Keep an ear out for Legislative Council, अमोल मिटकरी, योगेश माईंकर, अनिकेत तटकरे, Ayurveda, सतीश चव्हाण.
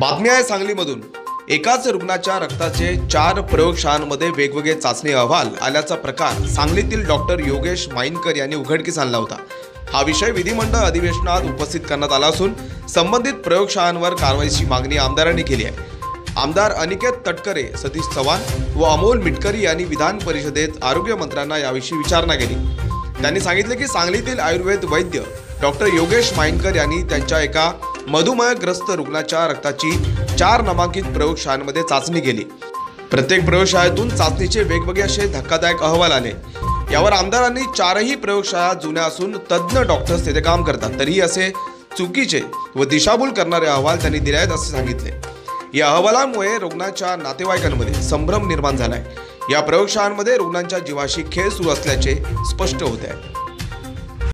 बातमी आहे सांगलीमधून। एकाच रुग्णाच्या रक्ताचे 4 प्रयोगशाळांमध्ये वेगवेगळे चाचणी अहवाल आल्याचा प्रकार सांगलीतील डॉक्टर योगेश माईंकर यांनी उघडकीस आणला होता। हा विषय विधिमंडळ अधिवेशनात उपस्थित करण्यात आला असून संबंधित प्रयोगशाळांवर कारवाईची मागणी आमदारांनी केली आहे। आमदार अनिकेत तटकरे, सतीश चव्हाण व अमोल मिटकरी यांनी विधान परिषदेत आरोग्य मंत्र्यांना याविषयी विचारणा केली। त्यांनी सांगितले की सांगलीतील आयुर्वेद वैद्य डॉक्टर योगेश माईंकर यांनी त्यांच्या एका मधुमेहग्रस्त रुग्णाच्या रक्ताची 4 नामांकित प्रयोगशाळांमध्ये चाचणी केली। प्रत्येक प्रयोगशाळेतून चाचणीचे वेगवेगळे असे धक्कादायक अहवाल आले। यावर आमदारांनी 4ही प्रयोगशाळा जुन्या असून तज्ज्ञ डॉक्टर्स तेथे काम करतात, तरीही असे चुकीचे व दिशाभूल करणारे अहवाल त्यांनी दिले आहेत असे सांगितले। या अहवालांमुळे रुग्णाच्या नातेवाईकांमध्ये संभ्रम निर्माण झाला आहे। या प्रयोगशाळांमध्ये रुग्णांच्या जीवाशी खेळ सुरू असल्याचे स्पष्ट होते आहे।